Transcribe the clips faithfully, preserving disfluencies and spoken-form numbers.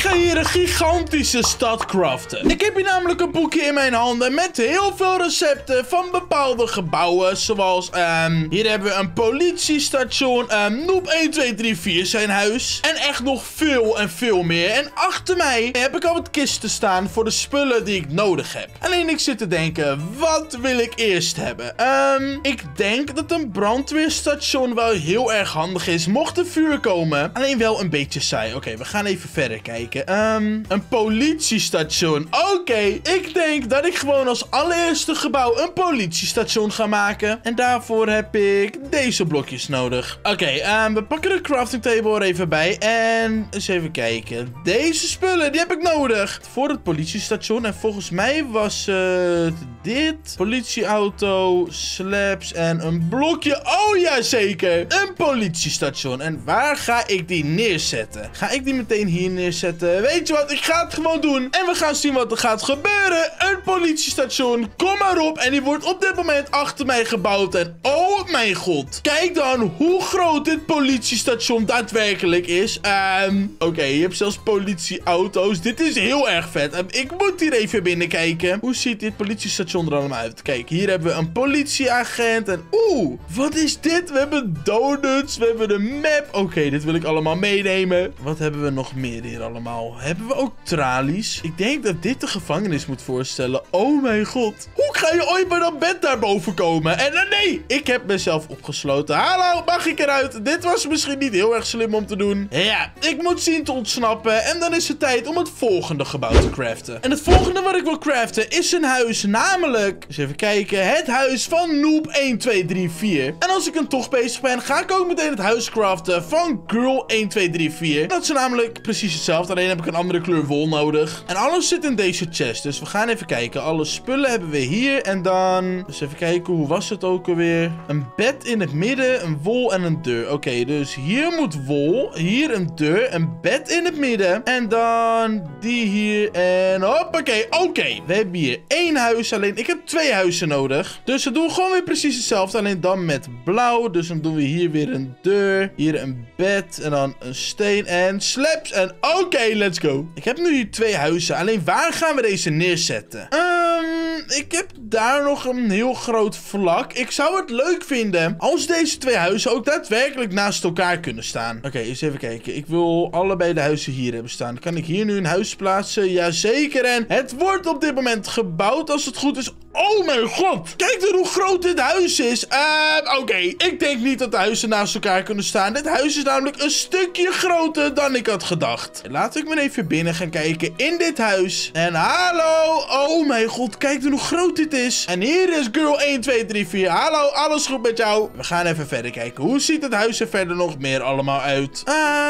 ga hier een gigantische stad craften. Ik heb hier namelijk een boekje in mijn handen met heel veel recepten van bepaalde gebouwen. Zoals, ehm, um, hier hebben we een politiestation, um, Noob twaalf tweehonderdvierendertig zijn huis. En echt nog veel en veel meer. En achter mij heb ik al wat kisten staan voor de spullen die ik nodig heb. Alleen ik zit te denken, wat wil ik eerst hebben? Ehm, um, ik denk dat een brandweerstation wel heel erg handig is, mocht er vuur komen. Alleen wel een beetje saai. Oké, okay, we gaan even verder kijken. Um, een politiestation. Oké, okay, ik denk dat ik gewoon als allereerste gebouw een politiestation ga maken. En daarvoor heb ik deze blokjes nodig. Oké, okay, um, we pakken de crafting table er even bij. En eens even kijken. Deze spullen, die heb ik nodig. Voor het politiestation. En volgens mij was het dit. Politieauto, slabs en een blokje. Oh ja, zeker. Een politiestation. En waar ga ik die neerzetten? Ga ik die meteen hier neerzetten? Weet je wat? Ik ga het gewoon doen. En we gaan zien wat er gaat gebeuren. Een politiestation. Kom maar op. En die wordt op dit moment achter mij gebouwd. En oh mijn god. Kijk dan hoe groot dit politiestation daadwerkelijk is. Um, Oké, okay, je hebt zelfs politieauto's. Dit is heel erg vet. Um, ik moet hier even binnenkijken. Hoe ziet dit politiestation er allemaal uit? Kijk, hier hebben we een politieagent. En oeh, wat is dit? We hebben donuts. We hebben een map. Oké, okay, dit wil ik allemaal meenemen. Wat hebben we nog meer hier allemaal? Hebben we ook tralies? Ik denk dat dit de gevangenis moet voorstellen. Oh mijn god. Hoe ga je ooit bij dat bed daarboven komen? En uh, nee, ik heb mezelf opgesloten. Hallo, mag ik eruit? Dit was misschien niet heel erg slim om te doen. Ja, ik moet zien te ontsnappen. En dan is het tijd om het volgende gebouw te craften. En het volgende wat ik wil craften is een huis. Namelijk, eens even kijken. Het huis van Noob twaalf tweehonderdvierendertig. En als ik hem toch bezig ben, ga ik ook meteen het huis craften van Girl twaalf tweehonderdvierendertig. Dat is namelijk precies hetzelfde. Alleen heb ik een andere kleur wol nodig. En alles zit in deze chest. Dus we gaan even kijken. Alle spullen hebben we hier. En dan... Dus even kijken. Hoe was het ook alweer? Een bed in het midden. Een wol en een deur. Oké, okay, dus hier moet wol. Hier een deur. Een bed in het midden. En dan die hier. En hoppakee. Oké. Okay. We hebben hier één huis. Alleen ik heb twee huizen nodig. Dus we doen gewoon weer precies hetzelfde. Alleen dan met blauw. Dus dan doen we hier weer een deur. Hier een bed. En dan een steen. En slaps. En oké, okay, let's go. Ik heb nu hier twee huizen. Alleen waar gaan we deze neerzetten? Um, ik heb daar nog een heel groot vlak. Ik zou het leuk vinden als deze twee huizen ook daadwerkelijk naast elkaar kunnen staan. Oké, okay, eens even kijken. Ik wil allebei de huizen hier hebben staan. Kan ik hier nu een huis plaatsen? Jazeker. En het wordt op dit moment gebouwd als het goed is. Oh mijn god. Kijk dan hoe groot dit huis is. Uh, Oké, okay. Ik denk niet dat de huizen naast elkaar kunnen staan. Dit huis is namelijk een stukje groter dan ik had gedacht. Laat ik maar even binnen gaan kijken in dit huis. En hallo. Oh mijn god, kijk dan hoe groot dit is. En hier is Girl twaalf tweehonderdvierendertig. Hallo, alles goed met jou? We gaan even verder kijken. Hoe ziet het huis er verder nog meer allemaal uit?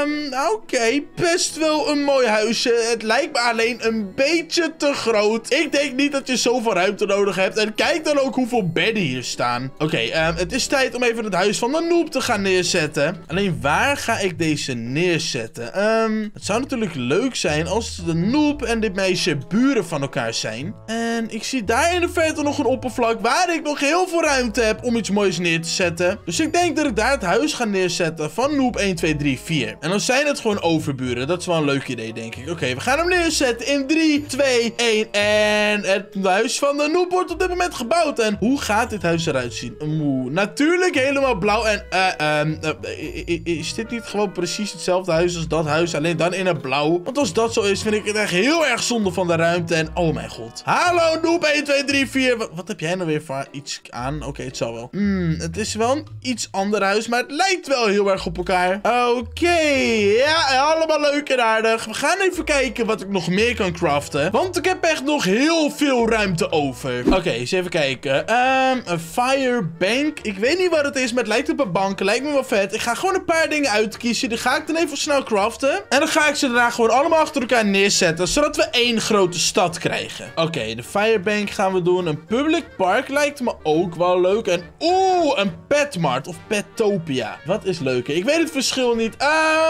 Um, Oké, okay. Best wel een mooi huisje. Het lijkt me alleen een beetje te groot. Ik denk niet dat je zoveel ruimte nodig hebt. En kijk dan ook hoeveel bedden hier staan. Oké, okay, um, het is tijd om even het huis van de noob te gaan neerzetten. Alleen waar ga ik deze neerzetten? Um, het zou natuurlijk leuk zijn als de noob en dit meisje buren van elkaar zijn. En ik zie daar in de verte nog een oppervlak waar ik nog heel veel ruimte heb om iets moois neer te zetten. Dus ik denk dat ik daar het huis ga neerzetten van noob twaalf tweehonderdvierendertig. En dan zijn het gewoon overburen. Dat is wel een leuk idee, denk ik. Oké, okay, we gaan hem neerzetten in drie, twee, één. En het huis van de noob wordt op dit moment gebouwd. En hoe gaat dit huis eruit zien? Oeh, natuurlijk helemaal blauw. En uh, um, uh, is dit niet gewoon precies hetzelfde huis als dat huis? Alleen dan in het blauw. Want als dat zo is, vind ik het echt heel erg zonde van de ruimte. En oh mijn god. Hallo, noob twaalf tweehonderdvierendertig. Wat, wat heb jij nou weer voor iets aan? Oké, okay, het zal wel. Hmm, het is wel een iets ander huis, maar het lijkt wel heel erg op elkaar. Oké, okay, ja, allemaal leuk en aardig. We gaan even kijken wat ik nog meer kan craften. Want ik heb echt nog heel veel ruimte over. Oké, okay, eens even kijken. Um, een firebank. Ik weet niet wat het is, maar het lijkt op een bank. Lijkt me wel vet. Ik ga gewoon een paar dingen uitkiezen. Die ga ik dan even snel craften. En dan ga ik ze daarna gewoon allemaal achter elkaar neerzetten. Zodat we één grote stad krijgen. Oké, okay, de firebank park gaan we doen. Een public park lijkt me ook wel leuk. En oeh, een Petmart of Petopia. Wat is leuker? Ik weet het verschil niet.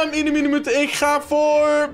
Um, in de minuut, ik ga voor...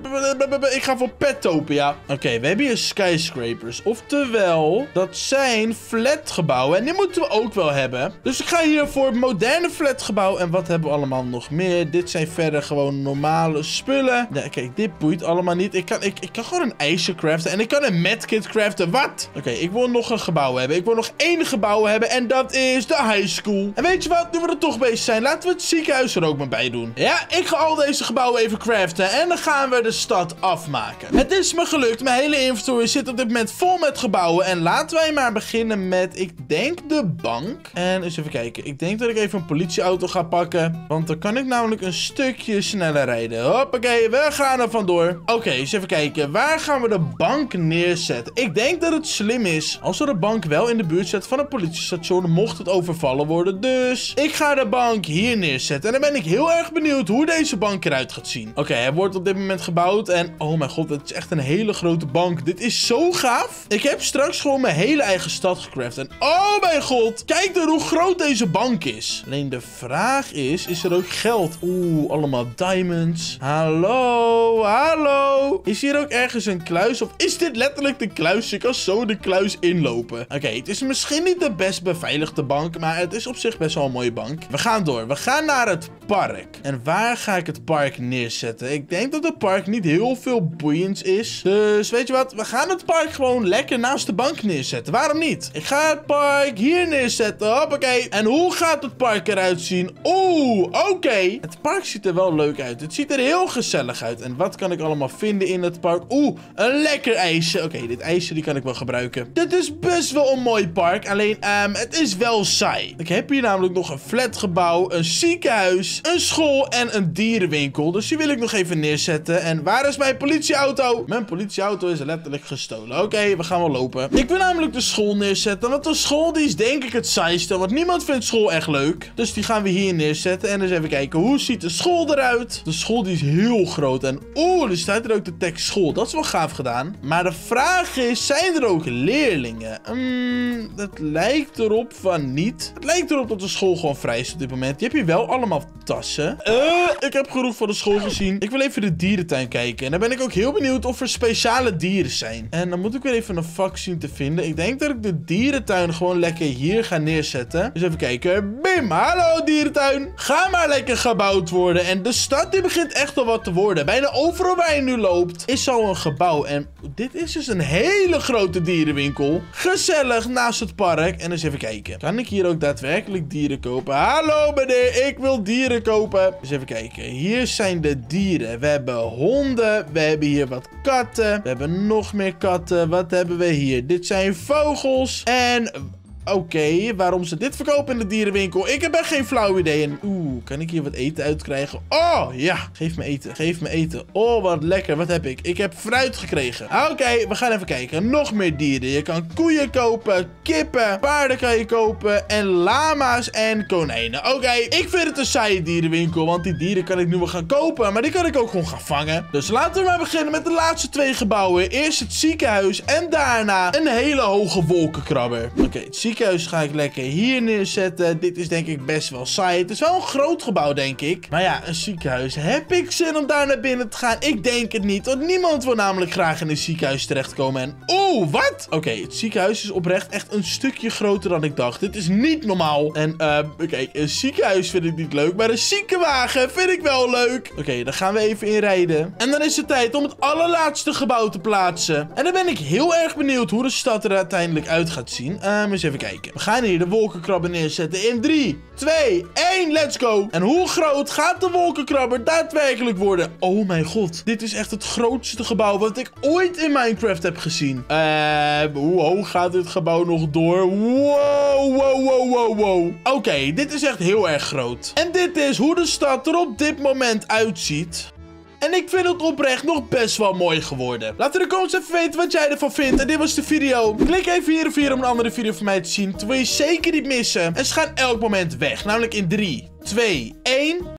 Ik ga voor Petopia. Oké, okay, we hebben hier skyscrapers. Oftewel, dat zijn flatgebouwen. En die moeten we ook wel hebben. Dus ik ga hier voor het moderne flatgebouw. En wat hebben we allemaal nog meer? Dit zijn verder gewoon normale spullen. Nee, kijk, dit boeit allemaal niet. Ik kan, ik, ik kan gewoon een ijzer craften. En ik kan een medkit craften. Wat? Oké, okay, ik wil nog een gebouw hebben. Ik wil nog één gebouw hebben. En dat is de high school. En weet je wat? Nu we er toch bezig zijn, laten we het ziekenhuis er ook maar bij doen. Ja, ik ga al deze gebouwen even craften. En dan gaan we de stad afmaken. Het is me gelukt. Mijn hele inventory zit op dit moment vol met gebouwen. En laten wij maar beginnen met, ik denk, de bank. En eens even kijken. Ik denk dat ik even een politieauto ga pakken. Want dan kan ik namelijk een stukje sneller rijden. Hoppakee, we gaan er vandoor. Oké, okay, eens even kijken. Waar gaan we de bank neerzetten? Ik denk dat het slim is als we de bank wel in de buurt zetten van het politiestation, mocht het overvallen worden. Dus ik ga de bank hier neerzetten. En dan ben ik heel erg benieuwd hoe deze bank eruit gaat zien. Oké, okay, hij wordt op dit moment gebouwd. En oh mijn god, het is echt een hele grote bank. Dit is zo gaaf. Ik heb straks gewoon mijn hele eigen stad gecraft. En oh mijn god, kijk dan hoe groot deze bank is. Alleen de vraag is, is er ook geld? Oeh, allemaal diamonds. Hallo, hallo. Is hier ook ergens een kluis? Of is dit letterlijk de kluis? Je kan zo de kluis inlopen. Oké, okay, het is misschien niet de best beveiligde bank, maar het is op zich best wel een mooie bank. We gaan door. We gaan naar het park. En waar ga ik het park neerzetten? Ik denk dat het park niet heel veel boeiends is. Dus weet je wat? We gaan het park gewoon lekker naast de bank neerzetten. Waarom niet? Ik ga het park hier neerzetten. Hoppakee. En hoe gaat het park eruit zien? Oeh, oké. Okay. Het park ziet er wel leuk uit. Het ziet er heel gezellig uit. En wat kan ik allemaal vinden in het park? Oeh, een lekker ijsje. Oké, okay, dit ijsje die kan ik wel gebruiken. Dit is best wel een mooi park. Alleen, um, het is wel saai. Ik heb hier namelijk nog een flatgebouw, een ziekenhuis, een school en een dierenwinkel. Dus die wil ik nog even neerzetten. En waar is mijn politieauto? Mijn politieauto is letterlijk gestolen. Oké, okay, we gaan wel lopen. Ik wil namelijk de school neerzetten. Want de school die is denk ik het saaiste. Want niemand vindt school echt leuk. Dus die gaan we hier neerzetten. En eens even kijken. Hoe ziet de school eruit? De school die is heel groot. En oeh, er staat er ook de tekst school. Dat is wel gaaf gedaan. Maar de vraag is, zijn er ook leerlingen? Hmm, dat lijkt erop van niet. Het lijkt erop dat de school gewoon vrij is op dit moment. Je hebt hier wel allemaal tassen. Uh, ik heb genoeg van de school gezien. Ik wil even de dierentuin kijken. En dan ben ik ook heel benieuwd of er speciale dieren zijn. En dan moet ik weer even een vak zien te vinden. Ik denk dat ik de dierentuin gewoon lekker hier ga neerzetten. Dus even kijken. Bim, hallo dierentuin. Ga maar lekker gebouwd worden. En de stad die begint echt al wat te worden. Bijna overal waar je nu loopt is al een gebouw. En dit is dus een hele grote dierenwinkel. Gezellig naast het park. En eens even kijken. Kan ik hier ook daadwerkelijk dieren kopen? Hallo meneer, ik wil dieren kopen. Dus even kijken. Hier zijn de dieren. We hebben honden. We hebben hier wat katten. We hebben nog meer katten. Wat hebben we hier? Dit zijn vogels. En... Oké, okay, waarom ze dit verkopen in de dierenwinkel? Ik heb echt geen flauw idee. En oeh, kan ik hier wat eten uitkrijgen? Oh, ja. Geef me eten. Geef me eten. Oh, wat lekker. Wat heb ik? Ik heb fruit gekregen. Oké, okay, we gaan even kijken. Nog meer dieren. Je kan koeien kopen, kippen, paarden kan je kopen en lama's en konijnen. Oké, okay, ik vind het een saaie dierenwinkel, want die dieren kan ik nu wel gaan kopen, maar die kan ik ook gewoon gaan vangen. Dus laten we maar beginnen met de laatste twee gebouwen. Eerst het ziekenhuis en daarna een hele hoge wolkenkrabber. Oké, okay, het ziekenhuis. Ziekenhuis ga ik lekker hier neerzetten. Dit is denk ik best wel saai. Het is wel een groot gebouw, denk ik. Maar ja, een ziekenhuis. Heb ik zin om daar naar binnen te gaan? Ik denk het niet. Want niemand wil namelijk graag in een ziekenhuis terechtkomen. En oeh, wat? Oké, okay, het ziekenhuis is oprecht echt een stukje groter dan ik dacht. Dit is niet normaal. En uh, kijk, een ziekenhuis vind ik niet leuk. Maar een ziekenwagen vind ik wel leuk. Oké, okay, daar gaan we even in rijden. En dan is het tijd om het allerlaatste gebouw te plaatsen. En dan ben ik heel erg benieuwd hoe de stad er uiteindelijk uit gaat zien. Uh, eens even kijken. We gaan hier de wolkenkrabber neerzetten in drie, twee, één, let's go. En hoe groot gaat de wolkenkrabber daadwerkelijk worden? Oh mijn god, dit is echt het grootste gebouw wat ik ooit in Minecraft heb gezien. Uh, hoe hoog gaat dit gebouw nog door? Wow, wow, wow, wow, wow. Oké, okay, dit is echt heel erg groot. En dit is hoe de stad er op dit moment uitziet. En ik vind het oprecht nog best wel mooi geworden. Laat in de comments even weten wat jij ervan vindt. En dit was de video. Klik even hier of hier om een andere video van mij te zien. Dat wil je zeker niet missen. En ze gaan elk moment weg. Namelijk in drie, twee, één.